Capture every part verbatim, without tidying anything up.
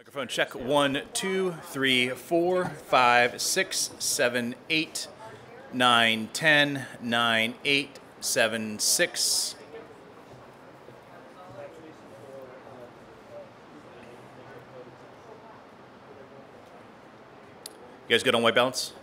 Microphone check one, two, three, four, five, six, seven, eight, nine, ten, nine, eight, seven, six. You guys good on white balance?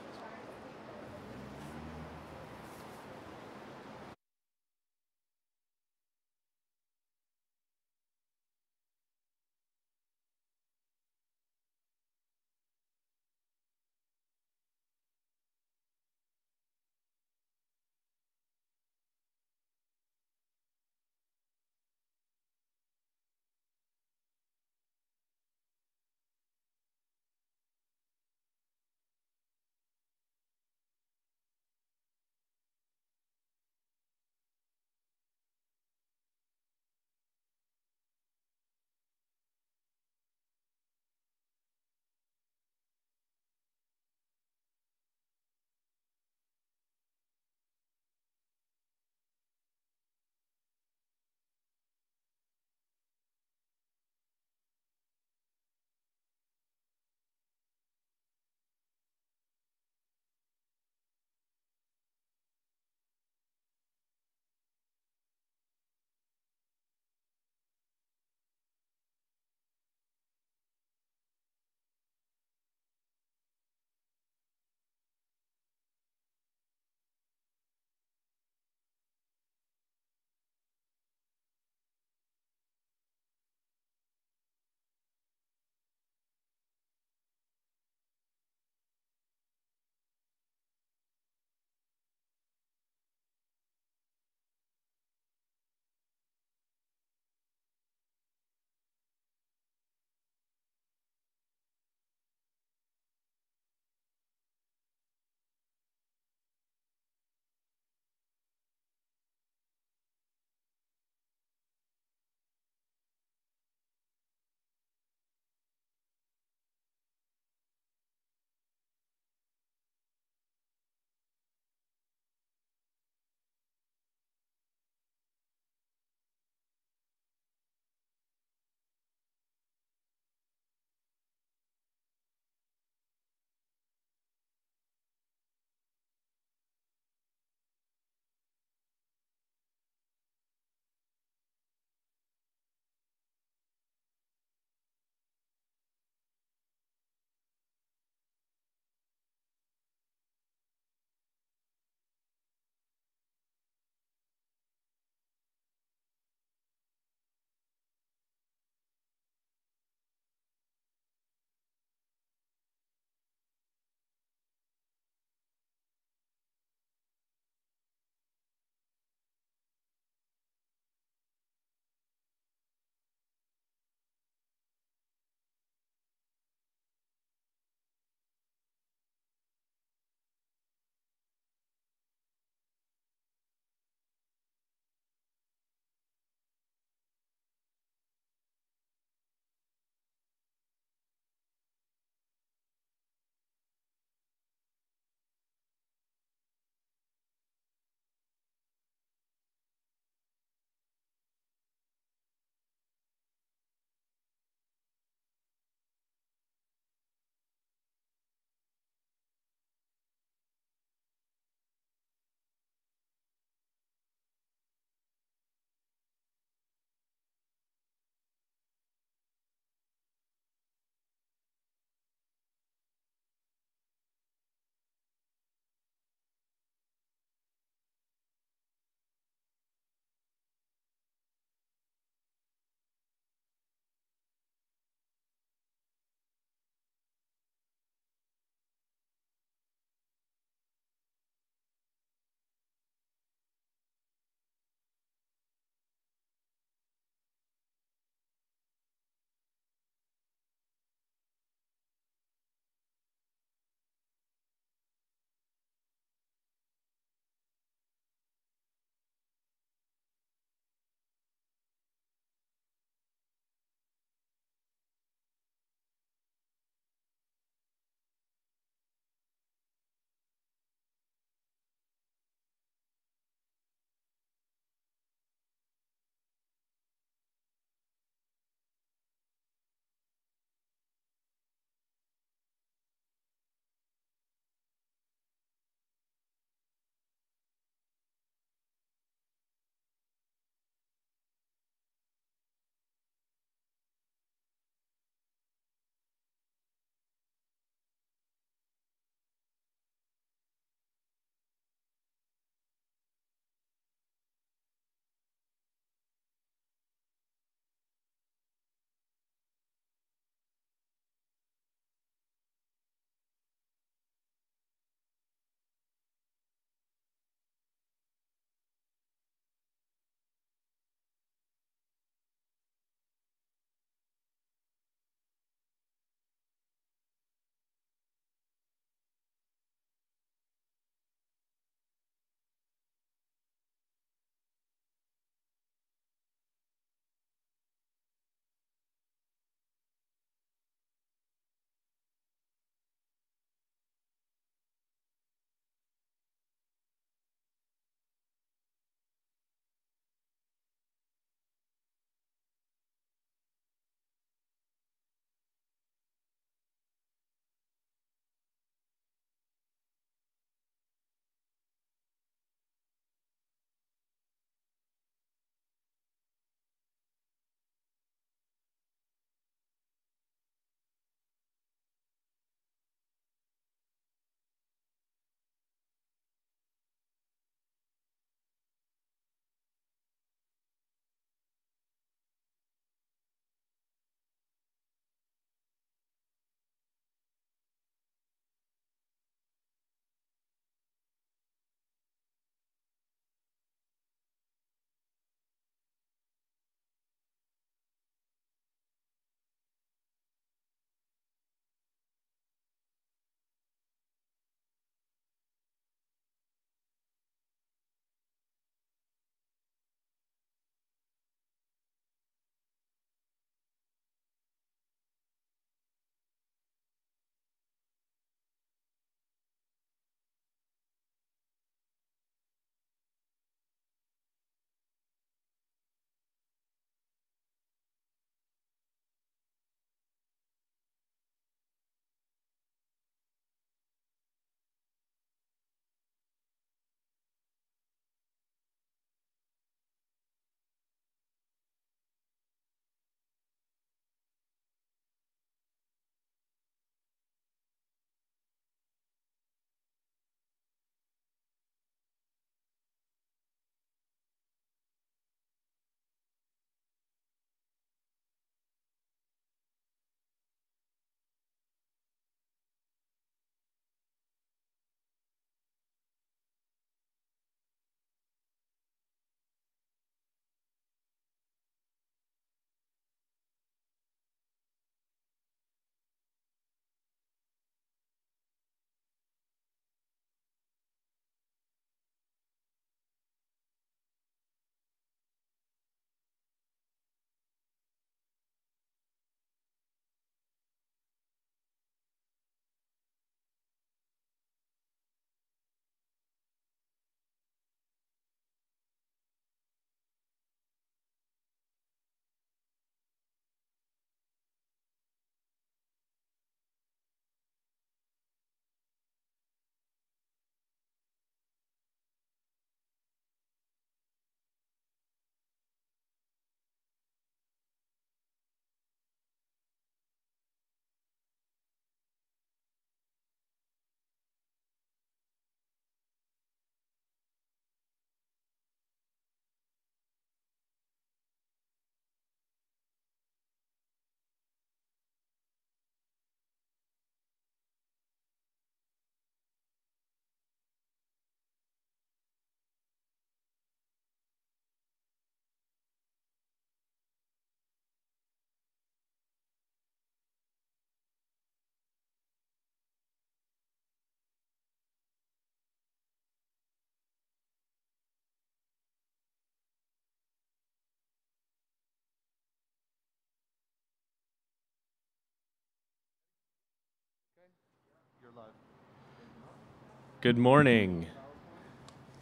Good morning.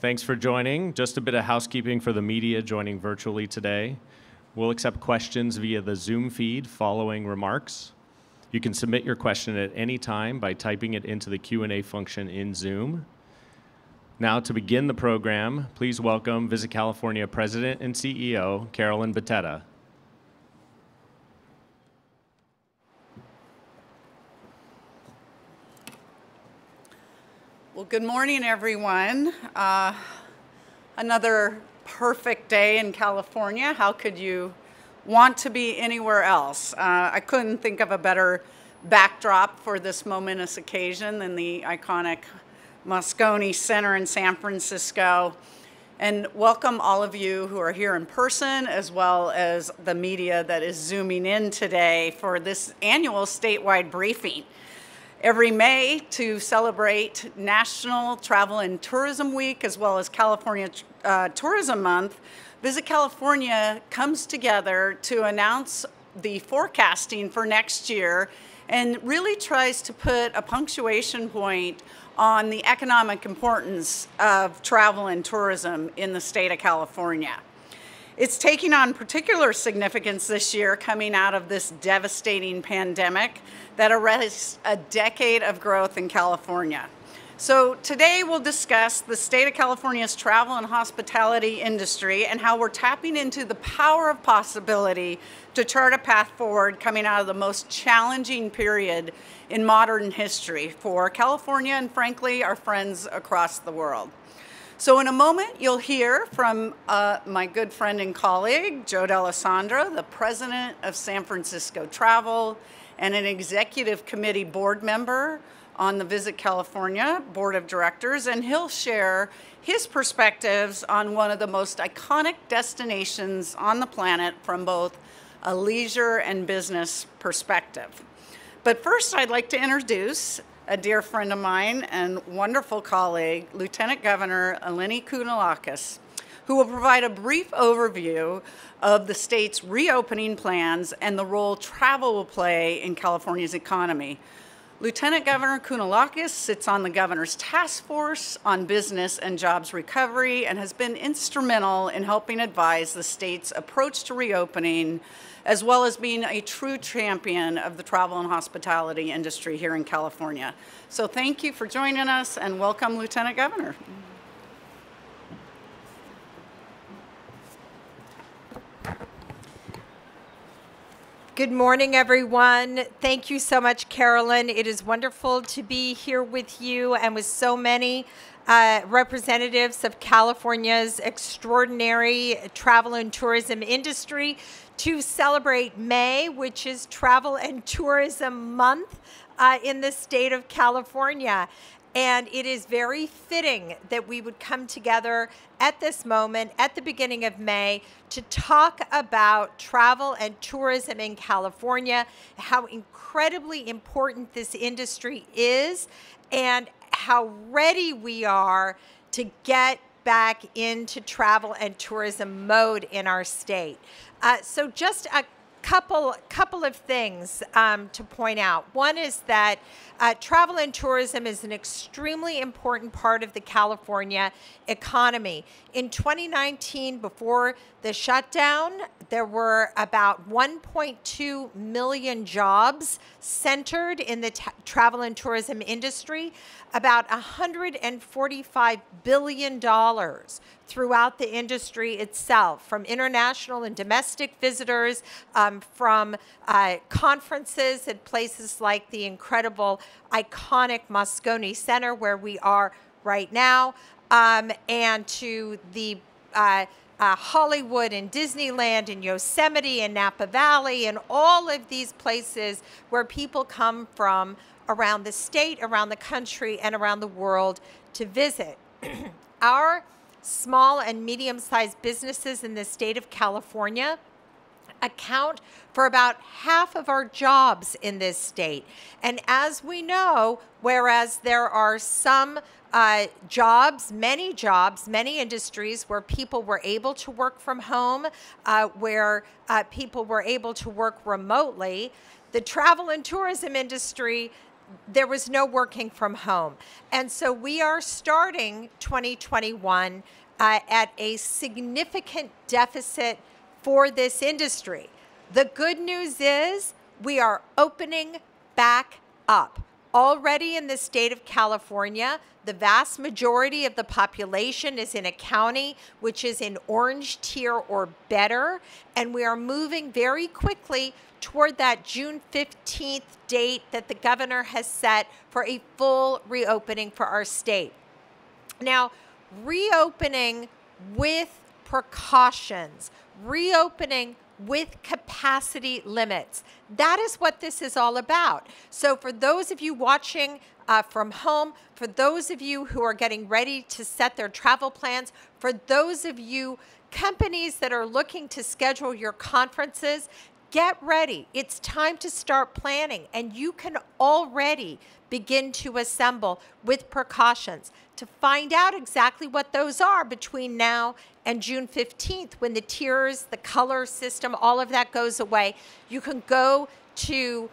Thanks for joining. Just a bit of housekeeping for the media joining virtually today. We'll accept questions via the Zoom feed following remarks. You can submit your question at any time by typing it into the Q and A function in Zoom. Now to begin the program, please welcome Visit California President and C E O, Caroline Beteta. Well, good morning, everyone. Uh, another perfect day in California. How could you want to be anywhere else? Uh, I couldn't think of a better backdrop for this momentous occasion than the iconic Moscone Center in San Francisco. And welcome all of you who are here in person, as well as the media that is zooming in today for this annual statewide briefing. Every May, to celebrate National Travel and Tourism Week, as well as California uh, Tourism Month, Visit California comes together to announce the forecasting for next year and really tries to put a punctuation point on the economic importance of travel and tourism in the state of California. It's taking on particular significance this year coming out of this devastating pandemic that arrests a decade of growth in California. So today we'll discuss the state of California's travel and hospitality industry and how we're tapping into the power of possibility to chart a path forward coming out of the most challenging period in modern history for California and, frankly, our friends across the world. So in a moment, you'll hear from uh, my good friend and colleague, Joe D'Alessandro, the president of San Francisco Travel and an executive committee board member on the Visit California Board of Directors, and he'll share his perspectives on one of the most iconic destinations on the planet from both a leisure and business perspective. But first, I'd like to introduce a dear friend of mine and wonderful colleague, Lieutenant Governor Eleni Kounalakis, who will provide a brief overview of the state's reopening plans and the role travel will play in California's economy. Lieutenant Governor Kounalakis sits on the governor's task force on business and jobs recovery and has been instrumental in helping advise the state's approach to reopening, as well as being a true champion of the travel and hospitality industry here in California. So thank you for joining us and welcome, Lieutenant Governor. Good morning, everyone. Thank you so much, Caroline. It is wonderful to be here with you and with so many uh, representatives of California's extraordinary travel and tourism industry to celebrate May, which is Travel and Tourism Month uh, in the state of California. And it is very fitting that we would come together at this moment, at the beginning of May, to talk about travel and tourism in California, how incredibly important this industry is, and how ready we are to get back into travel and tourism mode in our state. Uh, so just a Couple, couple of things um, to point out. One is that uh, travel and tourism is an extremely important part of the California economy. In twenty nineteen, before the shutdown, there were about one point two million jobs centered in the travel and tourism industry, about one hundred forty-five billion dollars throughout the industry itself, from international and domestic visitors, um, from uh, conferences at places like the incredible, iconic Moscone Center, where we are right now, um, and to the uh, uh, Hollywood and Disneyland and Yosemite and Napa Valley and all of these places where people come from around the state, around the country, and around the world to visit. Our small and medium-sized businesses in the state of California account for about half of our jobs in this state. And as we know, whereas there are some uh, jobs, many jobs, many industries where people were able to work from home, uh, where uh, people were able to work remotely, the travel and tourism industry there was no working from home. And so we are starting twenty twenty-one uh, at a significant deficit for this industry. The good news is we are opening back up. Already in the state of California, the vast majority of the population is in a county which is in orange tier or better, and we are moving very quickly toward that June fifteenth date that the governor has set for a full reopening for our state. Now, reopening with precautions, reopening with capacity limits. That is what this is all about. So for those of you watching uh, from home, for those of you who are getting ready to set their travel plans, for those of you companies that are looking to schedule your conferences, get ready. It's time to start planning, and you can already begin to assemble with precautions. To find out exactly what those are between now and June fifteenth, when the tiers, the color system, all of that goes away, you can go to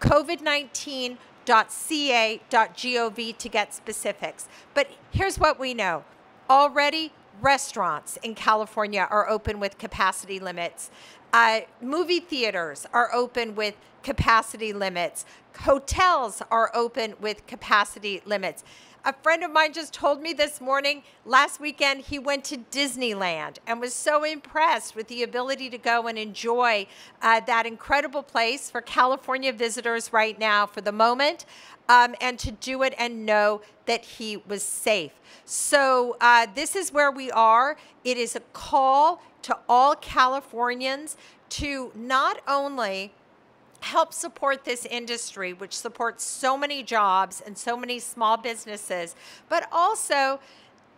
covid nineteen dot c a dot gov to get specifics. But here's what we know. Already, restaurants in California are open with capacity limits. Uh, movie theaters are open with capacity limits. Hotels are open with capacity limits. A friend of mine just told me this morning, last weekend, he went to Disneyland and was so impressed with the ability to go and enjoy uh, that incredible place for California visitors right now for the moment, um, and to do it and know that he was safe. So uh, this is where we are. It is a call to all Californians to not only help support this industry, which supports so many jobs and so many small businesses, but also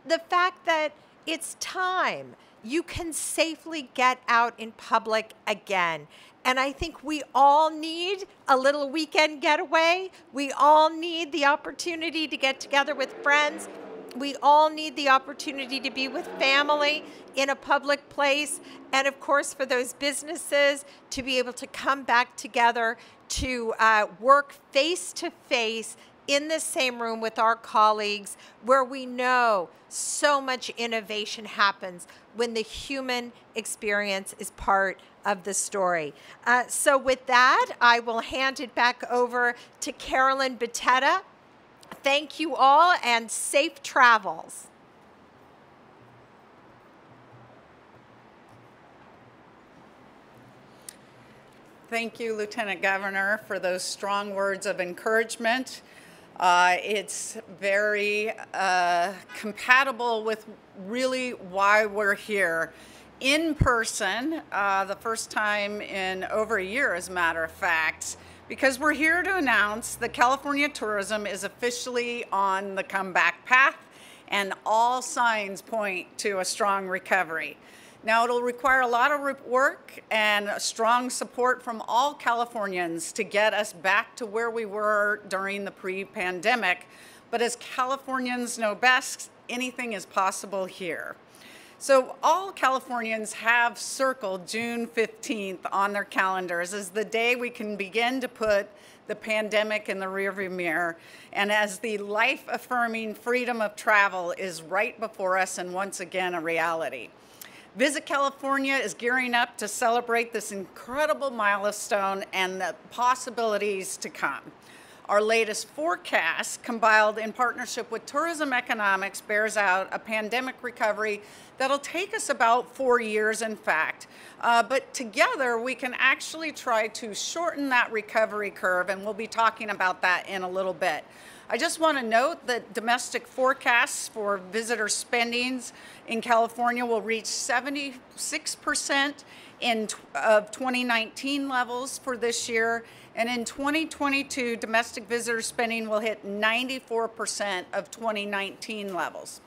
the fact that it's time. You can safely get out in public again. And I think we all need a little weekend getaway. We all need the opportunity to get together with friends. We all need the opportunity to be with family in a public place, and of course for those businesses to be able to come back together to uh, work face to face in the same room with our colleagues, where we know so much innovation happens when the human experience is part of the story. Uh, so with that, I will hand it back over to Caroline Beteta. Thank you all, and safe travels. Thank you, Lieutenant Governor, for those strong words of encouragement. Uh, it's very uh, compatible with really why we're here. In person, uh, the first time in over a year, as a matter of fact, because we're here to announce that California tourism is officially on the comeback path, and all signs point to a strong recovery. Now, it'll require a lot of work and strong support from all Californians to get us back to where we were during the pre-pandemic, but as Californians know best, anything is possible here. So all Californians have circled June fifteenth on their calendars as the day we can begin to put the pandemic in the rearview mirror, and as the life-affirming freedom of travel is right before us and once again a reality. Visit California is gearing up to celebrate this incredible milestone and the possibilities to come. Our latest forecast, compiled in partnership with Tourism Economics, bears out a pandemic recovery that'll take us about four years, in fact. Uh, but together, we can actually try to shorten that recovery curve, and we'll be talking about that in a little bit. I just want to note that domestic forecasts for visitor spendings in California will reach seventy-six percent in of twenty nineteen levels for this year, and in twenty twenty-two, domestic visitor spending will hit ninety-four percent of twenty nineteen levels.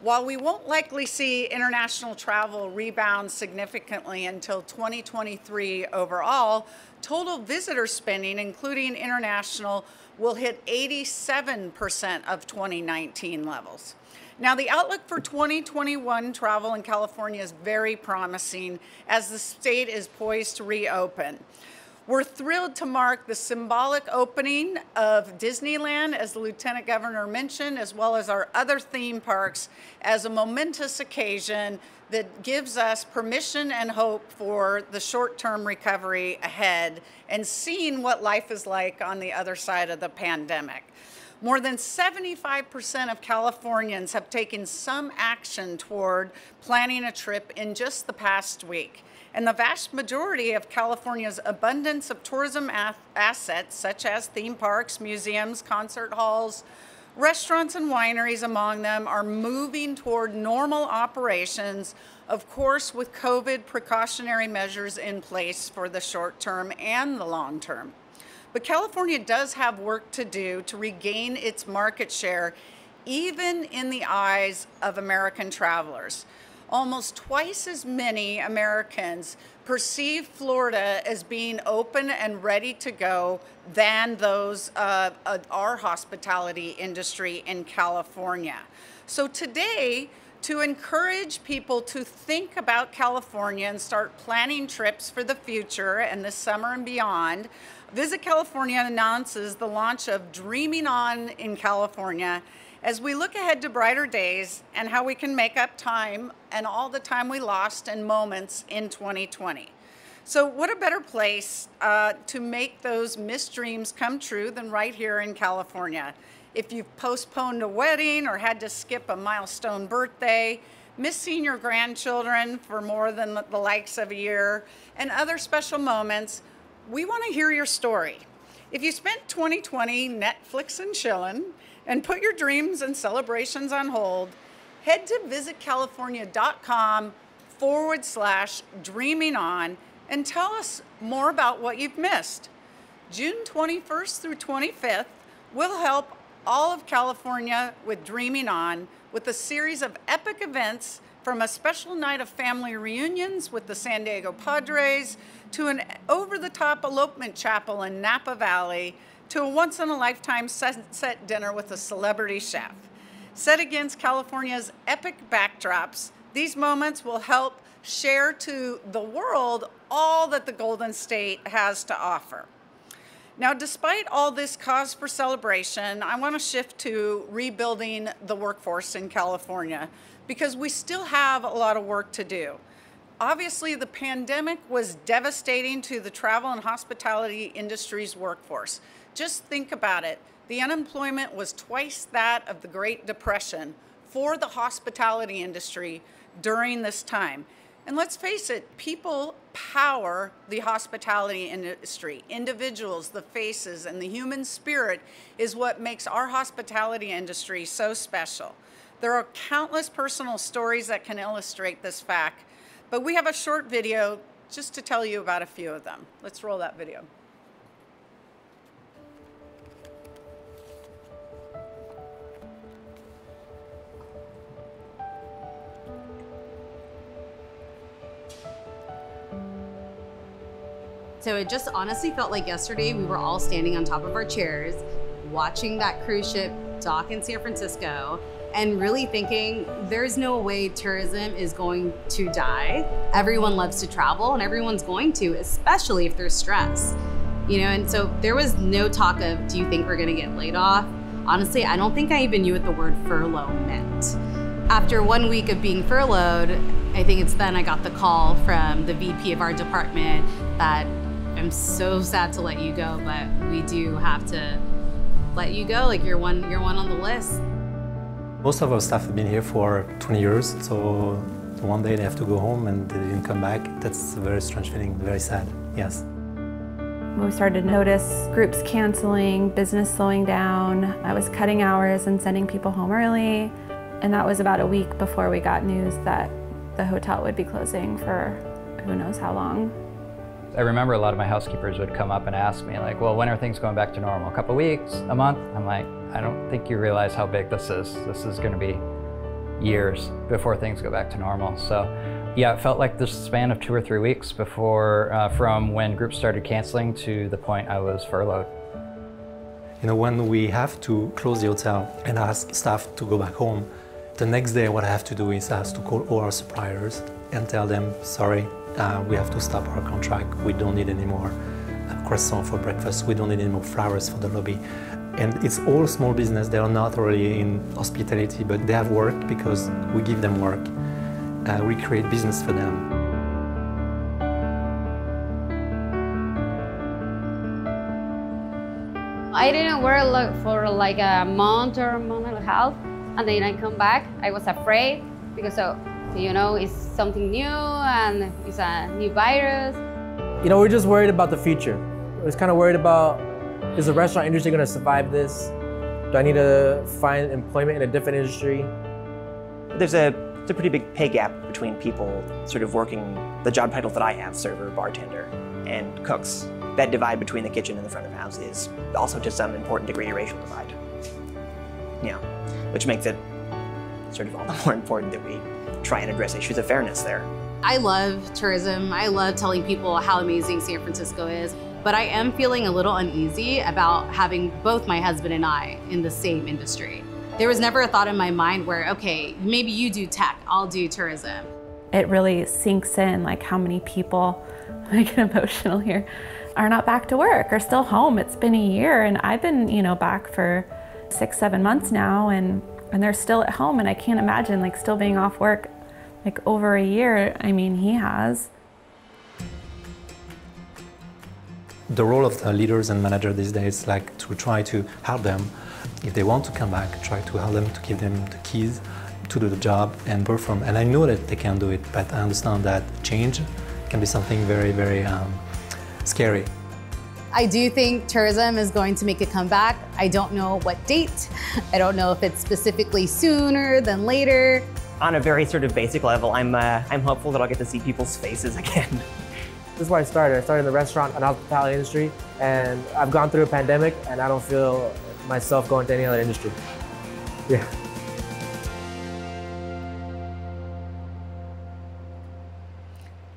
While we won't likely see international travel rebound significantly until twenty twenty-three overall, total visitor spending, including international, will hit eighty-seven percent of twenty nineteen levels. Now, the outlook for twenty twenty-one travel in California is very promising as the state is poised to reopen. We're thrilled to mark the symbolic opening of Disneyland, as the Lieutenant Governor mentioned, as well as our other theme parks, as a momentous occasion that gives us permission and hope for the short-term recovery ahead and seeing what life is like on the other side of the pandemic. More than seventy-five percent of Californians have taken some action toward planning a trip in just the past week. And the vast majority of California's abundance of tourism assets, such as theme parks, museums, concert halls, restaurants and wineries among them, are moving toward normal operations, of course, with COVID precautionary measures in place for the short term and the long term. But California does have work to do to regain its market share, even in the eyes of American travelers. Almost twice as many Americans perceive Florida as being open and ready to go than those of uh, our hospitality industry in California. So today, to encourage people to think about California and start planning trips for the future and this summer and beyond, Visit California announces the launch of Dreaming On in California, as we look ahead to brighter days and how we can make up time and all the time we lost in moments in twenty twenty. So what a better place uh, to make those missed dreams come true than right here in California. If you've postponed a wedding or had to skip a milestone birthday, missing your grandchildren for more than the likes of a year, and other special moments, we want to hear your story. If you spent twenty twenty Netflix and chillin', and put your dreams and celebrations on hold, head to visit california dot com forward slash dreaming on and tell us more about what you've missed. June twenty-first through twenty-fifth, we'll help all of California with Dreaming On with a series of epic events, from a special night of family reunions with the San Diego Padres to an over-the-top elopement chapel in Napa Valley, to a once-in-a-lifetime sunset dinner with a celebrity chef. Set against California's epic backdrops, these moments will help share to the world all that the Golden State has to offer. Now, despite all this cause for celebration, I want to shift to rebuilding the workforce in California, because we still have a lot of work to do. Obviously, the pandemic was devastating to the travel and hospitality industry's workforce. Just think about it. The unemployment was twice that of the Great Depression for the hospitality industry during this time. And let's face it, people power the hospitality industry. Individuals, the faces, and the human spirit is what makes our hospitality industry so special. There are countless personal stories that can illustrate this fact, but we have a short video just to tell you about a few of them. Let's roll that video. So it just honestly felt like yesterday we were all standing on top of our chairs, watching that cruise ship dock in San Francisco, and really thinking there's no way tourism is going to die. Everyone loves to travel and everyone's going to, especially if there's stress. You know, and so there was no talk of, do you think we're gonna get laid off? Honestly, I don't think I even knew what the word furlough meant. After one week of being furloughed, I think it's then I got the call from the V P of our department that, I'm so sad to let you go, but we do have to let you go. Like, you're one, you're one on the list. Most of our staff have been here for twenty years, so one day they have to go home and they didn't come back. That's a very strange feeling, very sad, yes. We started to notice groups canceling, business slowing down. I was cutting hours and sending people home early, and that was about a week before we got news that the hotel would be closing for who knows how long. I remember a lot of my housekeepers would come up and ask me, like, well, when are things going back to normal? A couple weeks, a month? I'm like, I don't think you realize how big this is. This is going to be years before things go back to normal. So yeah, it felt like this span of two or three weeks before, uh, from when groups started canceling to the point I was furloughed. You know, when we have to close the hotel and ask staff to go back home, the next day what I have to do is I have to call all our suppliers and tell them, sorry, uh, we have to stop our contract, we don't need any more croissant for breakfast. We don't need any more flowers for the lobby. And it's all small business. They are not already in hospitality, but they have work because we give them work. Uh, we create business for them. I didn't work for like a month or a month and a half, and then I come back. I was afraid because, so, you know, it's something new and it's a new virus. You know, we're just worried about the future. I was kind of worried about, is the restaurant industry going to survive this? Do I need to find employment in a different industry? There's a, there's a pretty big pay gap between people sort of working the job title that I have, server, bartender, and cooks. That divide between the kitchen and the front of the house is also to some important degree a racial divide. Yeah, which makes it sort of all the more important that we try and address issues of fairness there. I love tourism. I love telling people how amazing San Francisco is, but I am feeling a little uneasy about having both my husband and I in the same industry. There was never a thought in my mind where, okay, maybe you do tech, I'll do tourism. It really sinks in, like how many people, I get emotional here, are not back to work, are still home. It's been a year and I've been, you know, back for six, seven months now and, and they're still at home, and I can't imagine like still being off work like over a year. I mean, he has. The role of the leaders and managers these days is like to try to help them. If they want to come back, try to help them, to give them the keys to do the job and perform. And I know that they can do it, but I understand that change can be something very, very, um, scary. I do think tourism is going to make a comeback. I don't know what date. I don't know if it's specifically sooner than later. On a very sort of basic level, I'm, uh, I'm hopeful that I'll get to see people's faces again. This is where I started. I started in the restaurant and hospitality industry, and I've gone through a pandemic, and I don't feel myself going to any other industry. Yeah.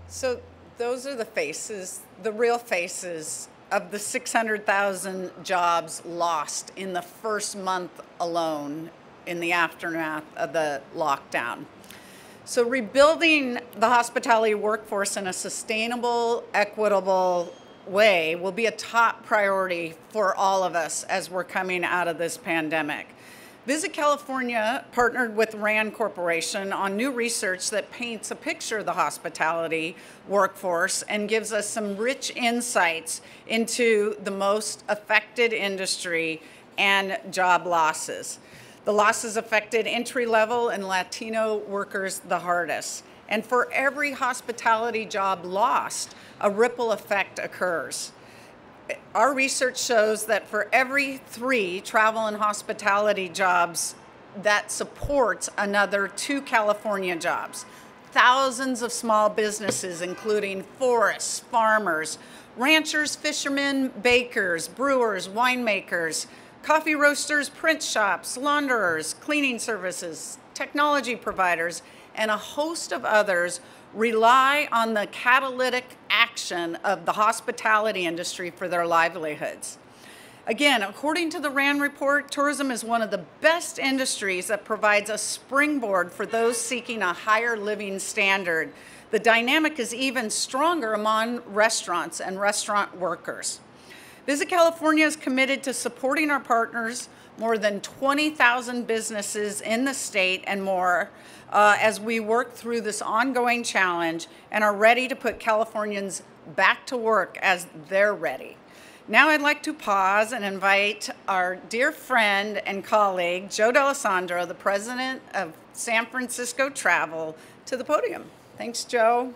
So those are the faces, the real faces of the six hundred thousand jobs lost in the first month alone in the aftermath of the lockdown. So rebuilding the hospitality workforce in a sustainable, equitable way will be a top priority for all of us as we're coming out of this pandemic. Visit California partnered with RAND Corporation on new research that paints a picture of the hospitality workforce and gives us some rich insights into the most affected industry and job losses. The losses affected entry-level and Latino workers the hardest. And for every hospitality job lost, a ripple effect occurs. Our research shows that for every three travel and hospitality jobs, that supports another two California jobs. Thousands of small businesses, including forests, farmers, ranchers, fishermen, bakers, brewers, winemakers, coffee roasters, print shops, launderers, cleaning services, technology providers, and a host of others rely on the catalytic action of the hospitality industry for their livelihoods. Again, according to the RAND report, tourism is one of the best industries that provides a springboard for those seeking a higher living standard. The dynamic is even stronger among restaurants and restaurant workers. Visit California is committed to supporting our partners, more than twenty thousand businesses in the state and more, uh, as we work through this ongoing challenge and are ready to put Californians back to work as they're ready. Now I'd like to pause and invite our dear friend and colleague, Joe D'Alessandro, the president of San Francisco Travel, to the podium. Thanks, Joe.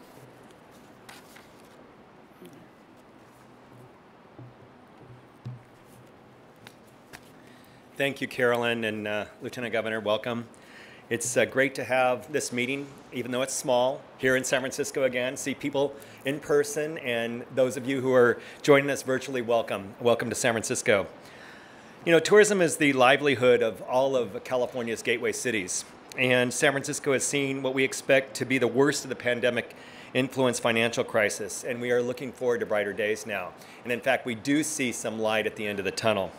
Thank you, Caroline, and uh, Lieutenant Governor, welcome. It's uh, great to have this meeting, even though it's small, here in San Francisco again, see people in person, and those of you who are joining us virtually, welcome. Welcome to San Francisco. You know, tourism is the livelihood of all of California's gateway cities, and San Francisco has seen what we expect to be the worst of the pandemic influenced financial crisis, and we are looking forward to brighter days now. And in fact, we do see some light at the end of the tunnel.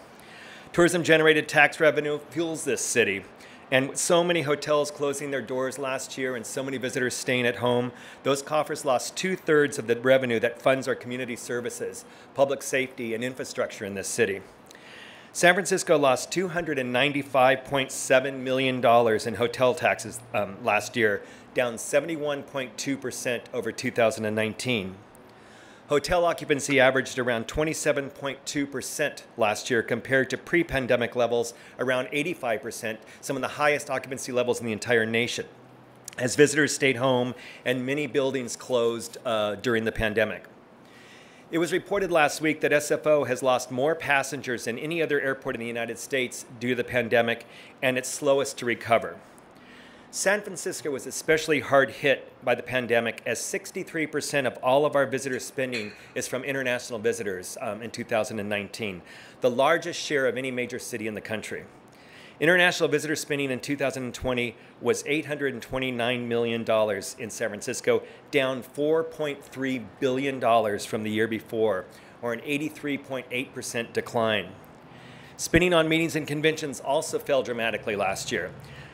Tourism-generated tax revenue fuels this city And so many hotels closing their doors last year and so many visitors staying at home, those coffers lost two-thirds of the revenue that funds our community services, public safety, and infrastructure in this city. San Francisco lost two hundred ninety-five point seven million dollars in hotel taxes um, last year, down seventy-one point two percent over two thousand nineteen. Hotel occupancy averaged around twenty-seven point two percent last year compared to pre-pandemic levels around eighty-five percent, some of the highest occupancy levels in the entire nation, as visitors stayed home and many buildings closed uh, during the pandemic. It was reported last week that S F O has lost more passengers than any other airport in the United States due to the pandemic and its slowest to recover. San Francisco was especially hard hit by the pandemic, as sixty-three percent of all of our visitor spending is from international visitors um, in two thousand nineteen, the largest share of any major city in the country. International visitor spending in two thousand twenty was eight hundred twenty-nine million dollars in San Francisco, down four point three billion dollars from the year before, or an eighty-three point eight percent decline. Spending on meetings and conventions also fell dramatically last year.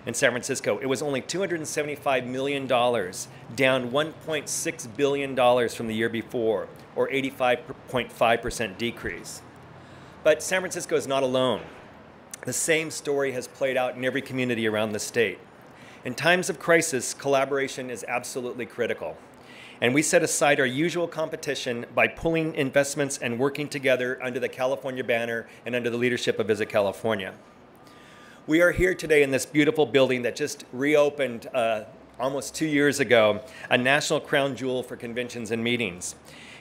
In San Francisco, it was only two hundred seventy-five million dollars, down one point six billion dollars from the year before, or eighty-five point five percent decrease. But San Francisco is not alone. The same story has played out in every community around the state. In times of crisis, collaboration is absolutely critical. And we set aside our usual competition by pooling investments and working together under the California banner and under the leadership of Visit California. We are here today in this beautiful building that just reopened uh, almost two years ago, a national crown jewel for conventions and meetings.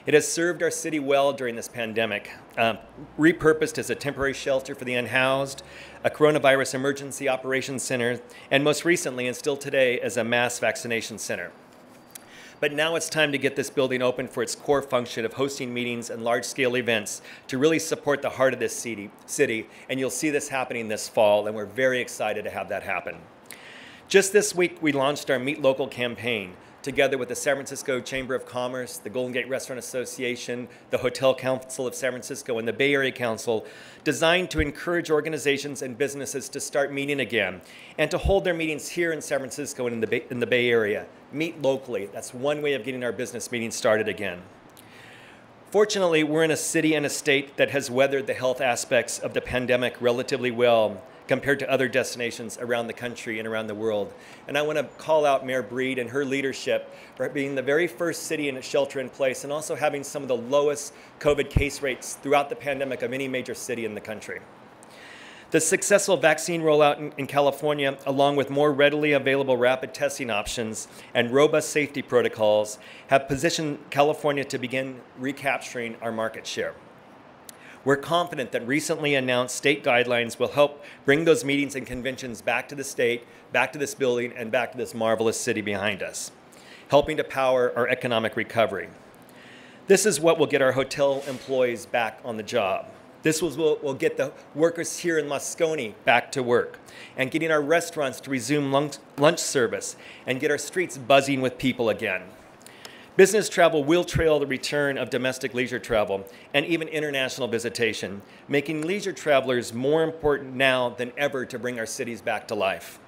It has served our city well during this pandemic, uh, repurposed as a temporary shelter for the unhoused, a coronavirus emergency operations center, and most recently and still today as a mass vaccination center. But now it's time to get this building open for its core function of hosting meetings and large-scale events to really support the heart of this city, and you'll see this happening this fall, and we're very excited to have that happen. Just this week, we launched our Meet Local campaign, together with the San Francisco Chamber of Commerce, the Golden Gate Restaurant Association, the Hotel Council of San Francisco, and the Bay Area Council, designed to encourage organizations and businesses to start meeting again and to hold their meetings here in San Francisco and in the Bay, in the Bay Area. Meet locally. That's one way of getting our business meetings started again. Fortunately, we're in a city and a state that has weathered the health aspects of the pandemic relatively well compared to other destinations around the country and around the world. And I want to call out Mayor Breed and her leadership for being the very first city in a shelter in place and also having some of the lowest COVID case rates throughout the pandemic of any major city in the country. The successful vaccine rollout in, in California, along with more readily available rapid testing options and robust safety protocols, have positioned California to begin recapturing our market share. We're confident that recently announced state guidelines will help bring those meetings and conventions back to the state, back to this building, and back to this marvelous city behind us, helping to power our economic recovery. This is what will get our hotel employees back on the job. This will we'll get the workers here in Moscone back to work, and getting our restaurants to resume lunch, lunch service and get our streets buzzing with people again. Business travel will trail the return of domestic leisure travel and even international visitation, making leisure travelers more important now than ever to bring our cities back to life.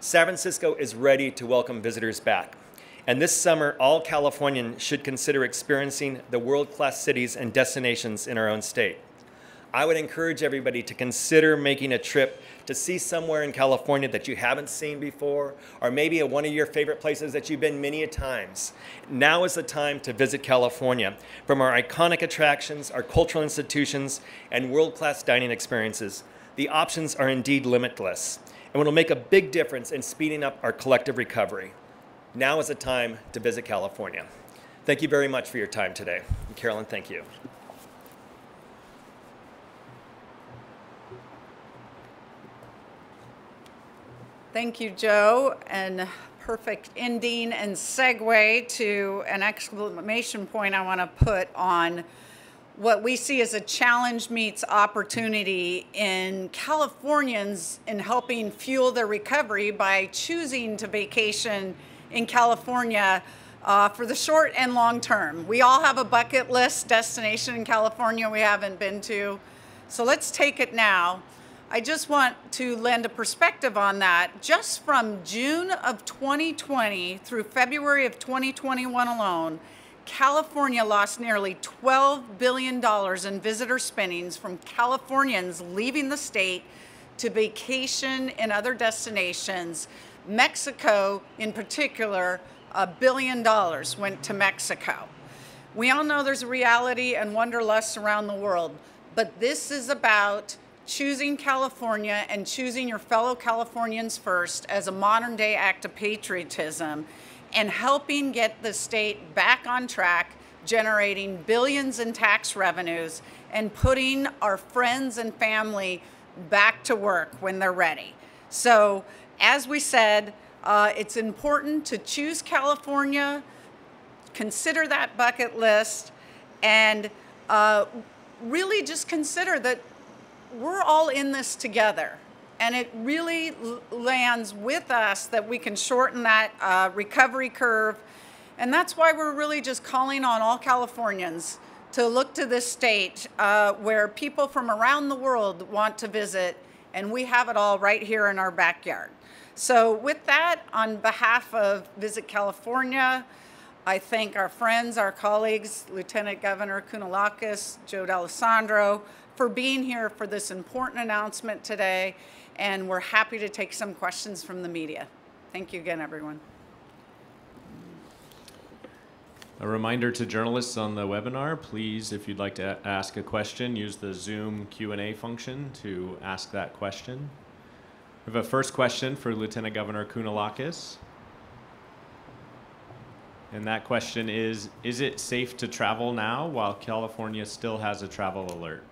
San Francisco is ready to welcome visitors back. And this summer, all Californians should consider experiencing the world-class cities and destinations in our own state. I would encourage everybody to consider making a trip to see somewhere in California that you haven't seen before, or maybe one of your favorite places that you've been many a times. Now is the time to visit California. From our iconic attractions, our cultural institutions, and world-class dining experiences, the options are indeed limitless, and it'll make a big difference in speeding up our collective recovery. Now is the time to visit California. Thank you very much for your time today. And Caroline, thank you. Thank you, Joe, and perfect ending and segue to an exclamation point I want to put on what we see as a challenge meets opportunity in Californians in helping fuel their recovery by choosing to vacation in California uh, for the short and long term. We all have a bucket list destination in California we haven't been to, so let's take it now. I just want to lend a perspective on that. Just from June of twenty twenty through February of twenty twenty-one alone, California lost nearly twelve billion dollars in visitor spendings from Californians leaving the state to vacation in other destinations. Mexico, in particular, a billion dollars went to Mexico. We all know there's reality and wanderlust around the world, but this is about choosing California and choosing your fellow Californians first as a modern day act of patriotism and helping get the state back on track, generating billions in tax revenues and putting our friends and family back to work when they're ready. So as we said, uh, it's important to choose California, consider that bucket list, and uh, really just consider that we're all in this together, and it really lands with us that we can shorten that uh, recovery curve. And that's why we're really just calling on all Californians to look to this state uh, where people from around the world want to visit, and we have it all right here in our backyard. So with that, on behalf of Visit California, I thank our friends, our colleagues, Lieutenant Governor Kounalakis, Joe D'Alessandro, for being here for this important announcement today, and we're happy to take some questions from the media. Thank you again, everyone. A reminder to journalists on the webinar, please, if you'd like to ask a question, use the Zoom Q and A function to ask that question. We have a first question for Lieutenant Governor Kounalakis. And that question is, is it safe to travel now while California still has a travel alert?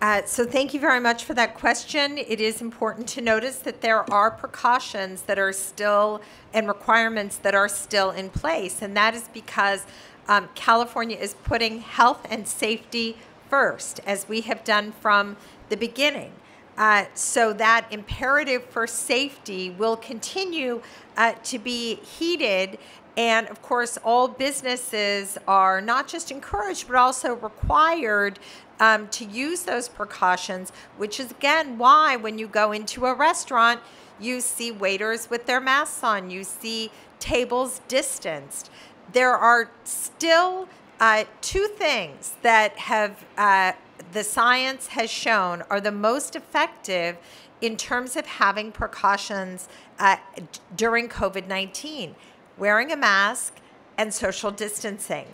Uh, so thank you very much for that question. It is important to notice that there are precautions that are still, and requirements that are still in place. And that is because um, California is putting health and safety first, as we have done from the beginning. Uh, so that imperative for safety will continue uh, to be heeded. And of course, all businesses are not just encouraged, but also required um, to use those precautions, which is again why when you go into a restaurant, you see waiters with their masks on, you see tables distanced. There are still uh, two things that have uh, the science has shown are the most effective in terms of having precautions uh, during COVID nineteen. Wearing a mask and social distancing.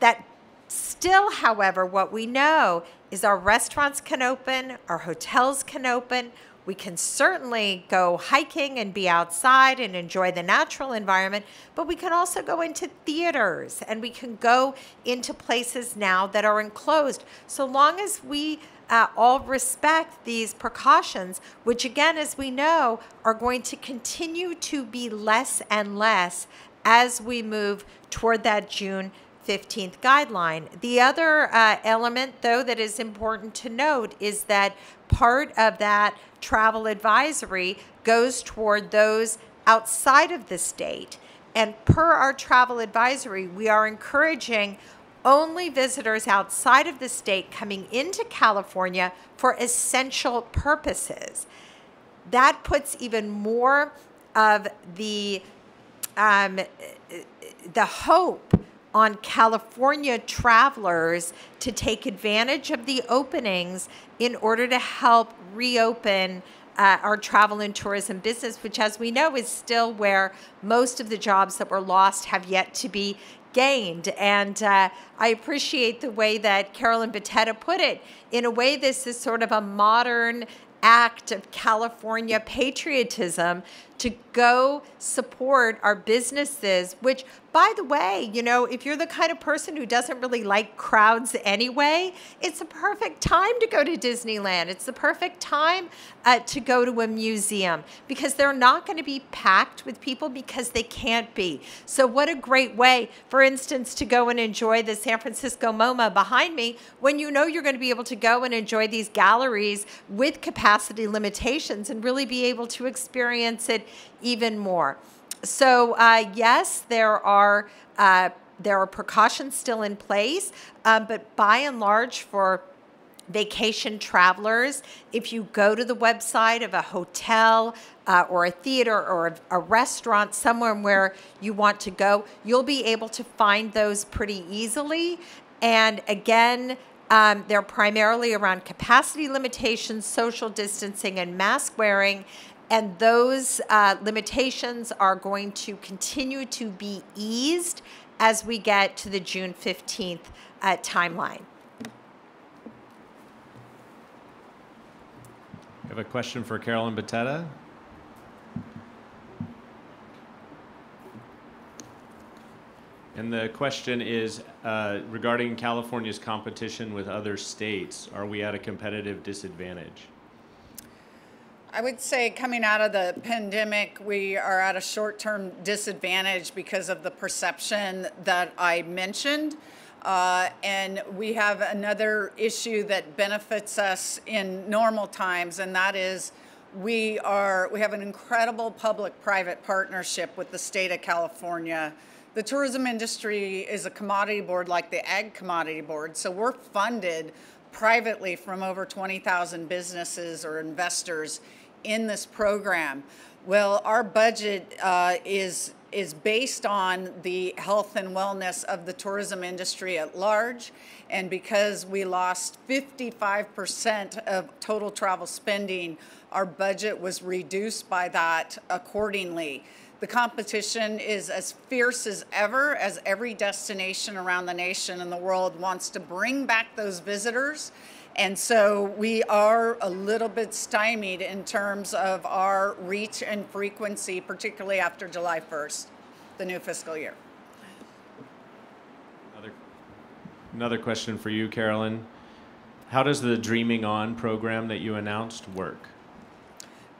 That still, however, what we know is our restaurants can open, our hotels can open, we can certainly go hiking and be outside and enjoy the natural environment, but we can also go into theaters and we can go into places now that are enclosed. So long as we uh, all respect these precautions, which again, as we know, are going to continue to be less and less as we move toward that June fifteenth guideline. The other uh, element, though, that is important to note is that part of that travel advisory goes toward those outside of the state. And per our travel advisory, we are encouraging only visitors outside of the state coming into California for essential purposes. That puts even more of the, um, the hope on California travelers to take advantage of the openings in order to help reopen uh, our travel and tourism business, which, as we know, is still where most of the jobs that were lost have yet to be gained. And uh, I appreciate the way that Caroline Beteta put it. In a way, this is sort of a modern act of California patriotism to go support our businesses, which, by the way, you know, if you're the kind of person who doesn't really like crowds anyway, it's the perfect time to go to Disneyland. It's the perfect time uh, to go to a museum because they're not going to be packed with people because they can't be. So what a great way, for instance, to go and enjoy the San Francisco MoMA behind me when you know you're going to be able to go and enjoy these galleries with capacity limitations and really be able to experience it even more. So uh, yes, there are uh, there are precautions still in place, uh, but by and large for vacation travelers. If you go to the website of a hotel uh, or a theater or a, a restaurant, somewhere where you want to go, you'll be able to find those pretty easily. And again, um, they're primarily around capacity limitations, social distancing, and mask wearing. And those uh, limitations are going to continue to be eased as we get to the June fifteenth uh, timeline. I have a question for Caroline Beteta. And the question is uh, regarding California's competition with other states, are we at a competitive disadvantage? I would say coming out of the pandemic, we are at a short-term disadvantage because of the perception that I mentioned. Uh, and we have another issue that benefits us in normal times, and that is we, are, we have an incredible public-private partnership with the state of California. The tourism industry is a commodity board like the Ag Commodity Board, so we're funded privately from over twenty thousand businesses or investors in this program. Well, our budget uh, is, is based on the health and wellness of the tourism industry at large, and because we lost fifty-five percent of total travel spending, our budget was reduced by that accordingly. The competition is as fierce as ever, as every destination around the nation and the world wants to bring back those visitors. And so we are a little bit stymied in terms of our reach and frequency, particularly after July first, the new fiscal year. Another, another question for you, Caroline. How does the Dreaming On program that you announced work?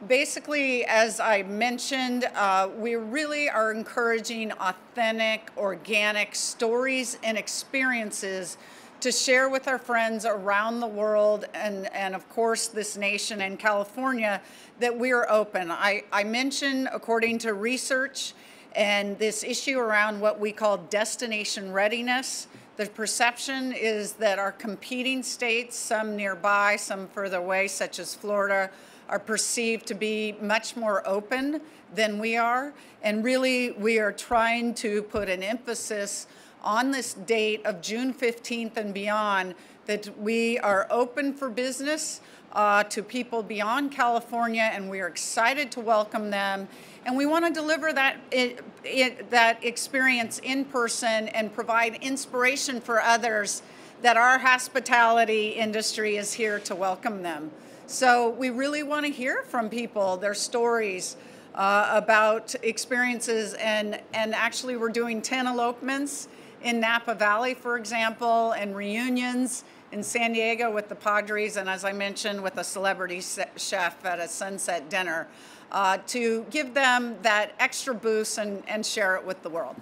Basically, as I mentioned, uh, we really are encouraging authentic, organic stories and experiences to share with our friends around the world and, and of course, this nation and California, that we are open. I, I mentioned, according to research, and this issue around what we call destination readiness, the perception is that our competing states, some nearby, some further away, such as Florida, are perceived to be much more open than we are. And really, we are trying to put an emphasis on this date of June fifteenth and beyond, that we are open for business uh, to people beyond California, and we are excited to welcome them. And we want to deliver that, it, it, that experience in person and provide inspiration for others that our hospitality industry is here to welcome them. So we really want to hear from people, their stories uh, about experiences, and, and actually we're doing ten elopements in Napa Valley, for example, and reunions in San Diego with the Padres, and as I mentioned, with a celebrity chef at a sunset dinner, uh, to give them that extra boost and, and share it with the world.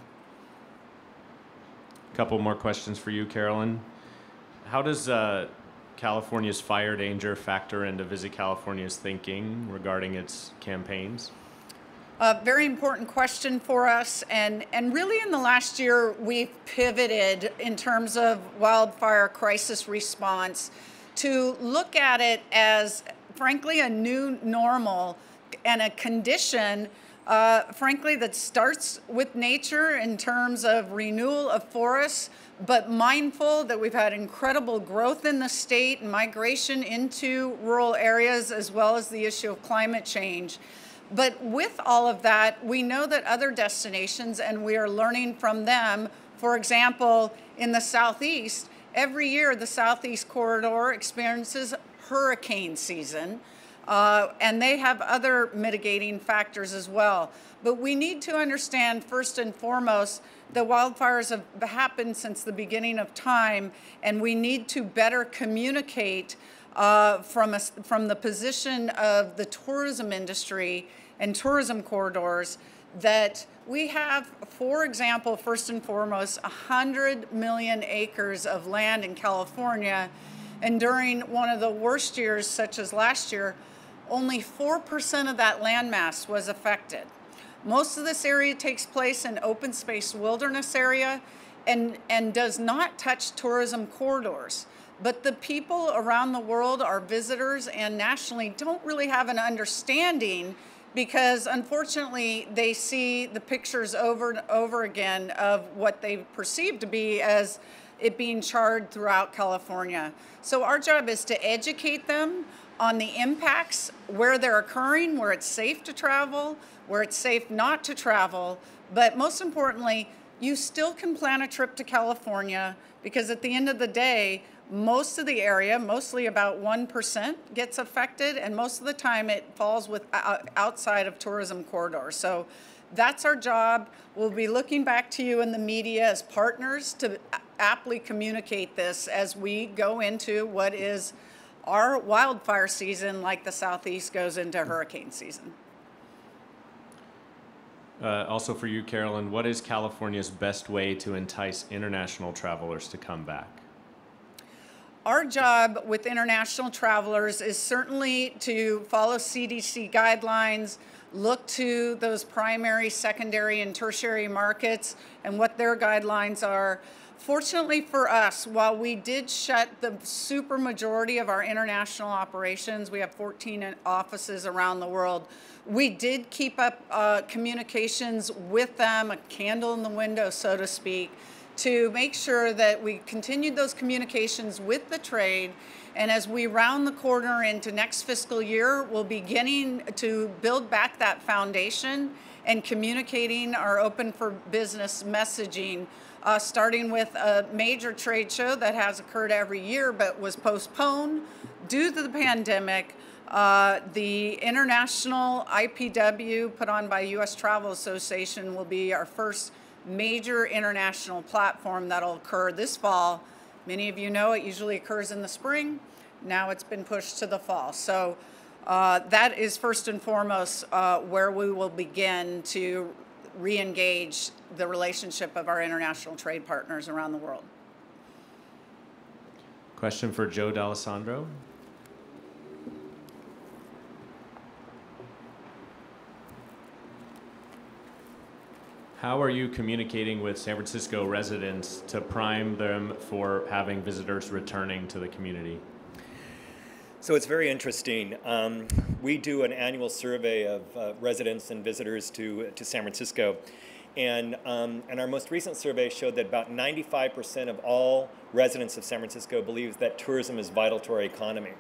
A couple more questions for you, Caroline. How does uh, California's fire danger factor into Visit California's thinking regarding its campaigns? A very important question for us, and, and really in the last year we've pivoted in terms of wildfire crisis response to look at it as, frankly, a new normal and a condition Uh, frankly, that starts with nature in terms of renewal of forests, but mindful that we've had incredible growth in the state and migration into rural areas, as well as the issue of climate change. But with all of that, we know that other destinations, and we are learning from them, for example, in the Southeast, every year the Southeast Corridor experiences hurricane season. Uh, and they have other mitigating factors as well. But we need to understand, first and foremost, that wildfires have happened since the beginning of time, and we need to better communicate uh, from, a, from the position of the tourism industry and tourism corridors that we have, for example, first and foremost, one hundred million acres of land in California. And during one of the worst years, such as last year, only four percent of that landmass was affected. Most of this area takes place in open space wilderness area and, and does not touch tourism corridors. But the people around the world, our visitors and nationally, don't really have an understanding because unfortunately they see the pictures over and over again of what they perceive to be as it being charred throughout California. So our job is to educate them on the impacts, where they're occurring, where it's safe to travel, where it's safe not to travel, but most importantly, you still can plan a trip to California because at the end of the day, most of the area, mostly about one percent gets affected, and most of the time it falls with, uh, outside of tourism corridors. So that's our job. We'll be looking back to you in the media as partners to aptly communicate this as we go into what is our wildfire season, like the Southeast goes into hurricane season. Uh, also for you, Caroline, what is California's best way to entice international travelers to come back? Our job with international travelers is certainly to follow C D C guidelines, look to those primary, secondary, and tertiary markets and what their guidelines are. Fortunately for us, while we did shut the super majority of our international operations, we have fourteen offices around the world, we did keep up uh, communications with them, a candle in the window, so to speak, to make sure that we continued those communications with the trade. And as we round the corner into next fiscal year, we'll be beginning to build back that foundation and communicating our open for business messaging, uh, starting with a major trade show that has occurred every year but was postponed due to the pandemic. Uh, the international I P W put on by U S Travel Association will be our first major international platform that'll occur this fall. Many of you know it usually occurs in the spring. Now it's been pushed to the fall. So uh, that is first and foremost uh, where we will begin to re-engage the relationship of our international trade partners around the world. Question for Joe D'Alessandro. How are you communicating with San Francisco residents to prime them for having visitors returning to the community? So it's very interesting. Um, we do an annual survey of uh, residents and visitors to, to San Francisco. And, um, and our most recent survey showed that about ninety-five percent of all residents of San Francisco believe that tourism is vital to our economy.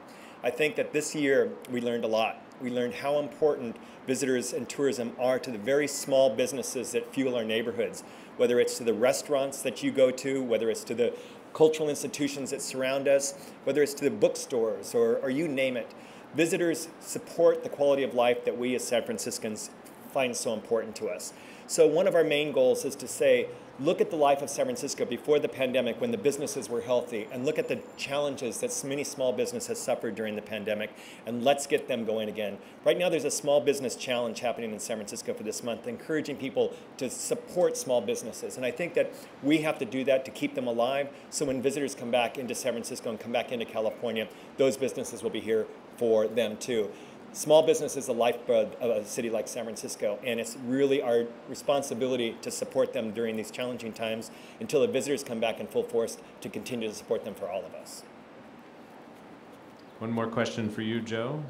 I think that this year we learned a lot. We learned how important visitors and tourism are to the very small businesses that fuel our neighborhoods, whether it's to the restaurants that you go to, whether it's to the cultural institutions that surround us, whether it's to the bookstores or, or you name it. Visitors support the quality of life that we as San Franciscans find so important to us. So one of our main goals is to say, look at the life of San Francisco before the pandemic when the businesses were healthy, and look at the challenges that many small businesses suffered during the pandemic, and let's get them going again. Right now there's a small business challenge happening in San Francisco for this month, encouraging people to support small businesses. And I think that we have to do that to keep them alive, so when visitors come back into San Francisco and come back into California, those businesses will be here for them too. Small business is the lifeblood of a city like San Francisco, and it's really our responsibility to support them during these challenging times until the visitors come back in full force to continue to support them for all of us. One more question for you, Joe.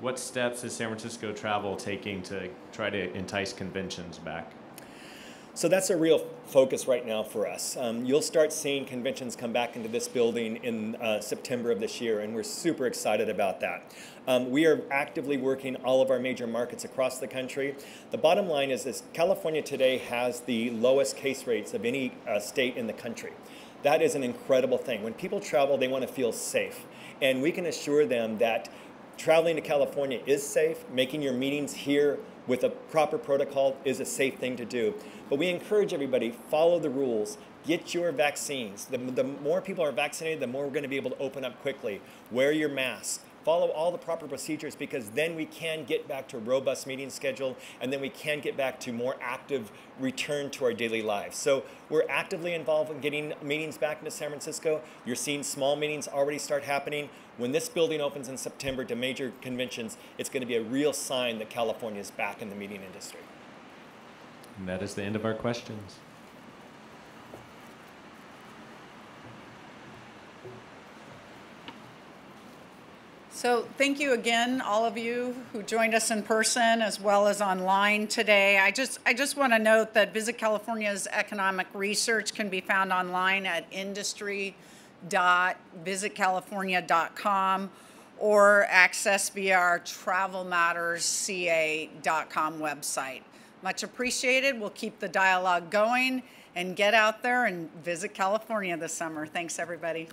What steps is San Francisco Travel taking to try to entice conventions back? So that's a real focus right now for us. Um, you'll start seeing conventions come back into this building in uh, September of this year, and we're super excited about that. Um, we are actively working all of our major markets across the country. The bottom line is this: California today has the lowest case rates of any uh, state in the country. That is an incredible thing. When people travel, they want to feel safe, and we can assure them that traveling to California is safe. Making your meetings here with a proper protocol is a safe thing to do. But we encourage everybody, follow the rules, get your vaccines. The, the more people are vaccinated, the more we're going to be able to open up quickly. Wear your mask. Follow all the proper procedures, because then we can get back to a robust meeting schedule, and then we can get back to more active return to our daily lives. So we're actively involved in getting meetings back into San Francisco. You're seeing small meetings already start happening. When this building opens in September to major conventions, it's going to be a real sign that California is back in the meeting industry. And that is the end of our questions. So thank you again, all of you who joined us in person as well as online today. I just, I just want to note that Visit California's economic research can be found online at industry dot visit california dot com or access via our travel matters c a dot com website. Much appreciated. We'll keep the dialogue going and get out there and visit California this summer. Thanks, everybody.